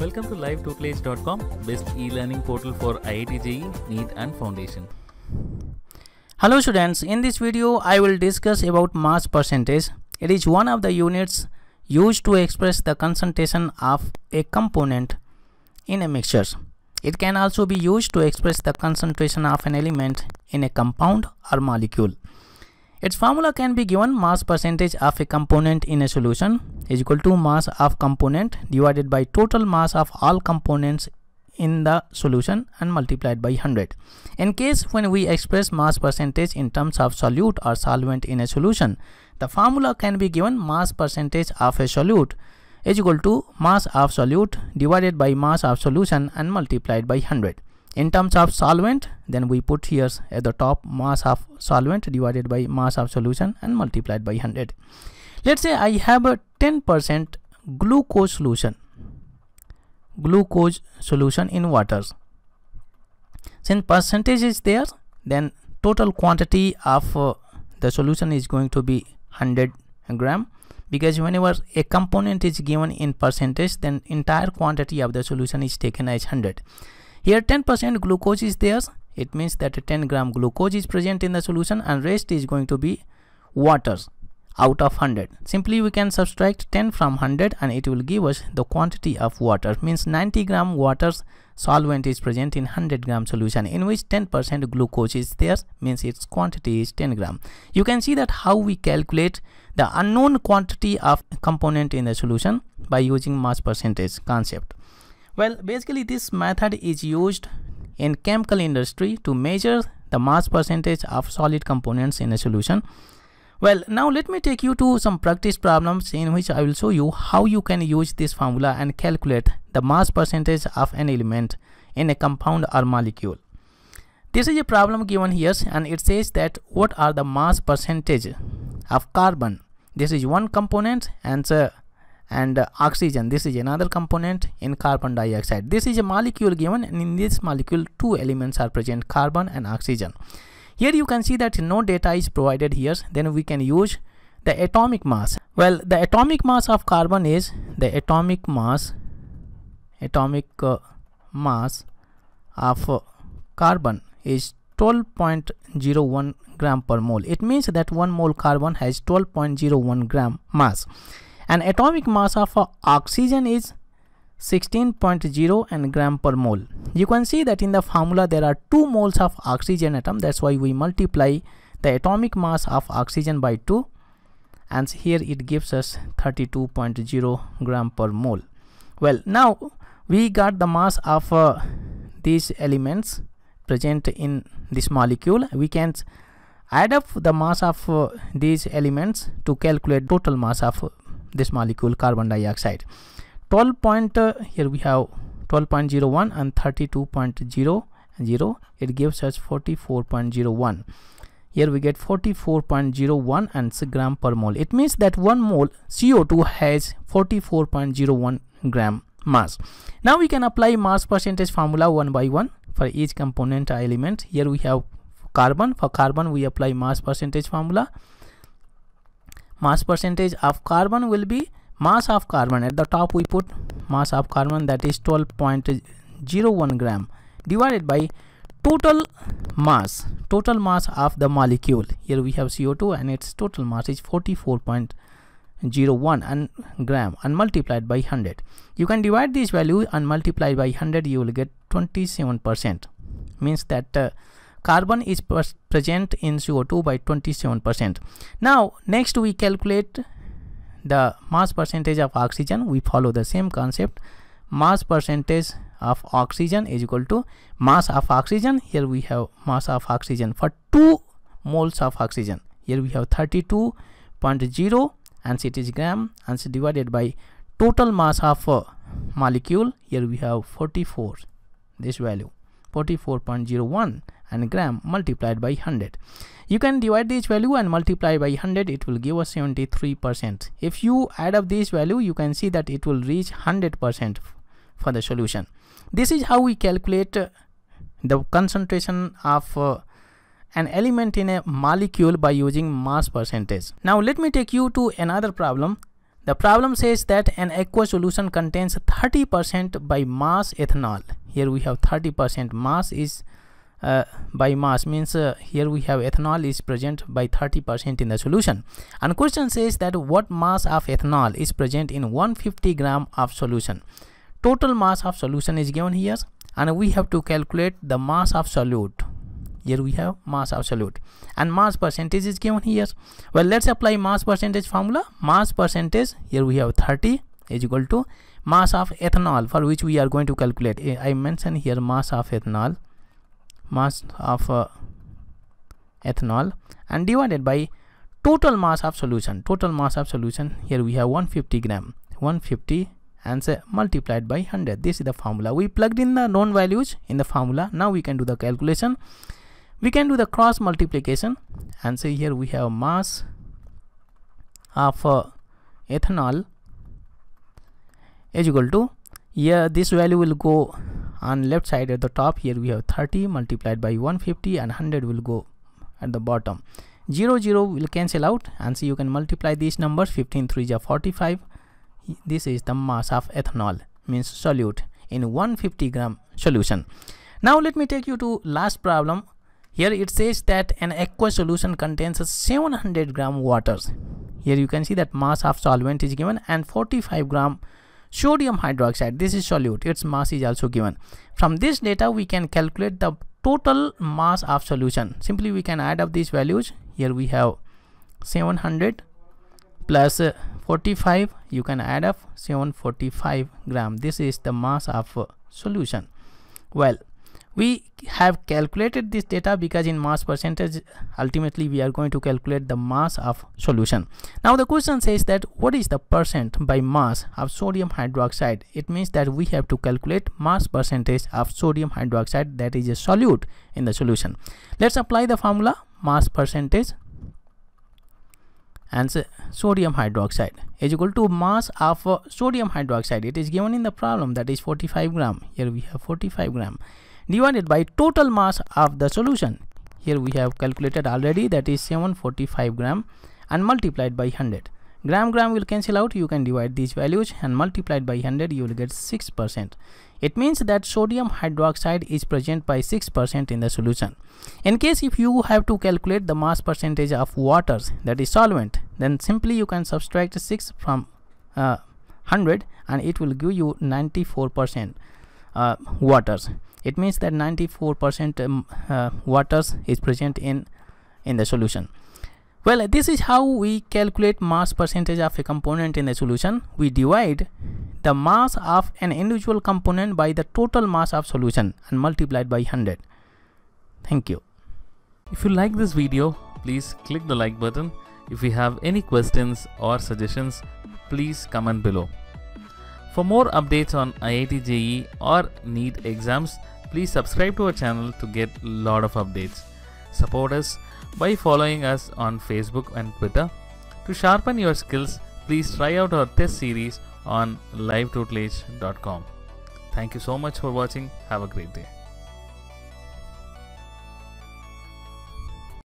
Welcome to livetutelage.com, best e-learning portal for IIT JEE, NEET and Foundation. Hello students, in this video I will discuss about mass percentage. It is one of the units used to express the concentration of a component in a mixture. It can also be used to express the concentration of an element in a compound or molecule. Its formula can be given: mass percentage of a component in a solution is equal to mass of component divided by total mass of all components in the solution and multiplied by 100. In case when we express mass percentage in terms of solute or solvent in a solution, the formula can be given: mass percentage of a solute is equal to mass of solute divided by mass of solution and multiplied by 100. In terms of solvent, then we put here at the top mass of solvent divided by mass of solution and multiplied by 100. Let's say I have a 10% glucose solution in water. Since percentage is there, then total quantity of the solution is going to be 100 gram, because whenever a component is given in percentage, then entire quantity of the solution is taken as 100. Here 10% glucose is there. It means that 10 gram glucose is present in the solution and rest is going to be water out of 100. Simply we can subtract 10 from 100 and it will give us the quantity of water. Means 90 gram water solvent is present in 100 gram solution, in which 10% glucose is there, means its quantity is 10 gram. You can see that how we calculate the unknown quantity of component in the solution by using mass percentage concept. Well, basically this method is used in chemical industry to measure the mass percentage of solid components in a solution. Well, now let me take you to some practice problems in which I will show you how you can use this formula and calculate the mass percentage of an element in a compound or molecule. This is a problem given here and it says that what are the mass percentage of carbon. This is one component, and oxygen, this is another component, in carbon dioxide. This is a molecule given, and in this molecule two elements are present, carbon and oxygen. Here you can see that no data is provided here. Then we can use the atomic mass. Well, the atomic mass of carbon is the atomic mass of carbon is 12.01 gram per mole. It means that 1 mole carbon has 12.01 gram mass. And atomic mass of oxygen is 16.0 gram per mole. You can see that in the formula there are 2 moles of oxygen atom. That's why we multiply the atomic mass of oxygen by 2, and here it gives us 32.0 gram per mole. Well, now we got the mass of these elements present in this molecule. We can add up the mass of these elements to calculate total mass of this molecule carbon dioxide. 12 here we have 12.01 and 32.00, it gives us 44.01. here we get 44.01 and gram per mole. It means that 1 mole CO2 has 44.01 gram mass. Now we can apply mass percentage formula one by one for each component or element. Here we have carbon. For carbon we apply mass percentage formula. Mass percentage of carbon will be mass of carbon, at the top we put mass of carbon, that is 12.01 gram, divided by total mass of the molecule. Here we have CO2 and its total mass is 44.01 gram and multiplied by 100. You can divide this value and multiply by 100. You will get 27%. Means that carbon is present in CO2 by 27%. Now next we calculate the mass percentage of oxygen. We follow the same concept. Mass percentage of oxygen is equal to mass of oxygen. Here we have mass of oxygen for 2 moles of oxygen. Here we have 32.0 and it is gram, and it divided by total mass of molecule. Here we have 44, this value 44.01 and gram multiplied by 100. You can divide this value and multiply by 100. It will give us 73%. If you add up this value, you can see that it will reach 100% for the solution. This is how we calculate the concentration of an element in a molecule by using mass percentage. Now let me take you to another problem. The problem says that an aqueous solution contains 30% by mass ethanol. Here we have 30% mass is by mass means here we have ethanol is present by 30% in the solution. And question says that what mass of ethanol is present in 150 gram of solution. Total mass of solution is given here, and we have to calculate the mass of solute. Here we have mass of solute and mass percentage is given here. Well, let's apply mass percentage formula. Mass percentage, here we have 30 is equal to mass of ethanol, for which we are going to calculate. I mentioned here mass of ethanol, mass of ethanol, and divided by total mass of solution. Total mass of solution, here we have 150 gram, 150 and say multiplied by 100. This is the formula. We plugged in the known values in the formula. Now we can do the calculation. We can do the cross multiplication and say here we have mass of ethanol is equal to, yeah, this value will go on left side at the top. Here we have 30 multiplied by 150 and 100 will go at the bottom. 0 0 will cancel out, and so you can multiply these numbers. 15 3 is 45. This is the mass of ethanol, means solute, in 150 gram solution. Now let me take you to last problem. Here it says that an aqueous solution contains 700 gram waters. Here you can see that mass of solvent is given, and 45 gram sodium hydroxide. This is solute. Its mass is also given. From this data we can calculate the total mass of solution. Simply we can add up these values. Here we have 700 plus 45. You can add up 745 gram. This is the mass of solution. Well, we have calculated this data because in mass percentage ultimately we are going to calculate the mass of solution. Now the question says that what is the percent by mass of sodium hydroxide. It means that we have to calculate mass percentage of sodium hydroxide, that is a solute, in the solution. Let's apply the formula. Mass percentage and sodium hydroxide is equal to mass of sodium hydroxide. It is given in the problem, that is 45 gram. Here we have 45 gram. Divided by total mass of the solution. Here we have calculated already, that is 745 gram, and multiplied by 100. Gram gram will cancel out. You can divide these values and multiplied by 100. You will get 6%. It means that sodium hydroxide is present by 6% in the solution. In case if you have to calculate the mass percentage of waters, that is solvent, then simply you can subtract 6 from 100, and it will give you 94% waters. It means that 94% waters is present in the solution. Well, this is how we calculate mass percentage of a component in the solution. We divide the mass of an individual component by the total mass of solution and multiplied by 100. Thank you. If you like this video, please click the like button. If you have any questions or suggestions, please comment below. For more updates on IIT JEE or NEET exams, please subscribe to our channel to get a lot of updates. Support us by following us on Facebook and Twitter. To sharpen your skills, please try out our test series on livetutelage.com. Thank you so much for watching. Have a great day.